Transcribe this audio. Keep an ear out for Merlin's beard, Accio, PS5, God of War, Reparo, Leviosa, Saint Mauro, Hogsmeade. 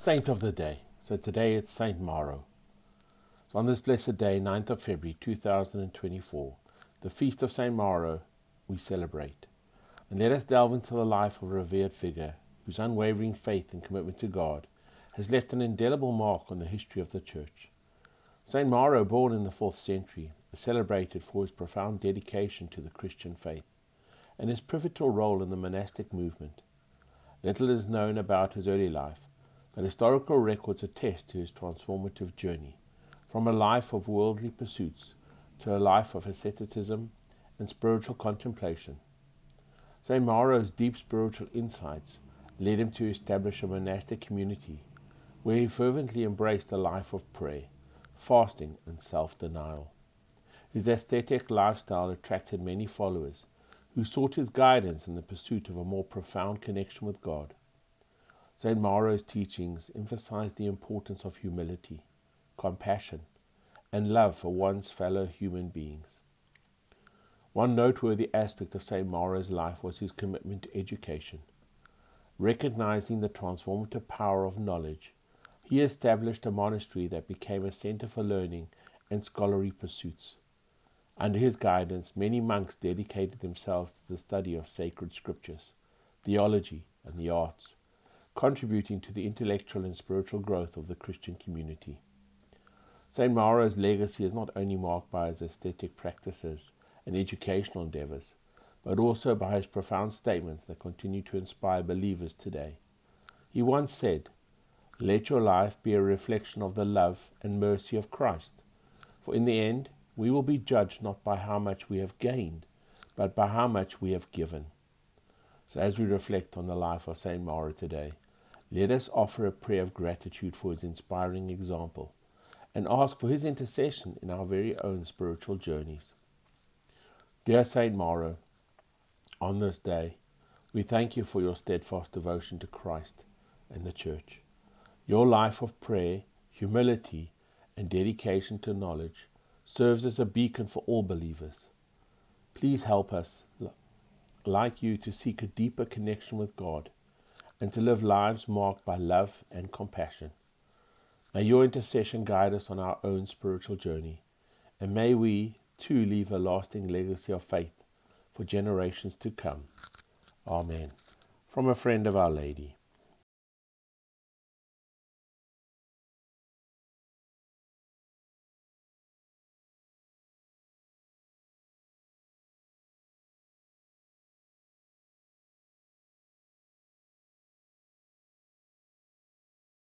saint of the day. So today it's Saint Mauro. So on this blessed day, 9th of February 2024, the feast of Saint Mauro, we celebrate. And let us delve into the life of a revered figure whose unwavering faith and commitment to God has left an indelible mark on the history of the Church. Saint Mauro, born in the 4th century, is celebrated for his profound dedication to the Christian faith and his pivotal role in the monastic movement. Little is known about his early life, but historical records attest to his transformative journey, from a life of worldly pursuits to a life of asceticism and spiritual contemplation. Saint Mauro's deep spiritual insights led him to establish a monastic community where he fervently embraced a life of prayer, fasting, and self-denial. His ascetic lifestyle attracted many followers who sought his guidance in the pursuit of a more profound connection with God. Saint Mauro's teachings emphasized the importance of humility, compassion, and love for one's fellow human beings. One noteworthy aspect of St. Mauro's life was his commitment to education. Recognizing the transformative power of knowledge, he established a monastery that became a center for learning and scholarly pursuits. Under his guidance, many monks dedicated themselves to the study of sacred scriptures, theology, and the arts, contributing to the intellectual and spiritual growth of the Christian community. St. Mauro's legacy is not only marked by his aesthetic practices and educational endeavors, but also by his profound statements that continue to inspire believers today. He once said, "Let your life be a reflection of the love and mercy of Christ, for in the end we will be judged not by how much we have gained, but by how much we have given." So as we reflect on the life of St. Mauro today, let us offer a prayer of gratitude for his inspiring example, and ask for his intercession in our very own spiritual journeys. Dear Saint Mauro, on this day, we thank you for your steadfast devotion to Christ and the Church. Your life of prayer, humility, and dedication to knowledge serves as a beacon for all believers. Please help us, like you, to seek a deeper connection with God and to live lives marked by love and compassion. May your intercession guide us on our own spiritual journey, and may we too leave a lasting legacy of faith for generations to come. Amen. From a friend of Our Lady.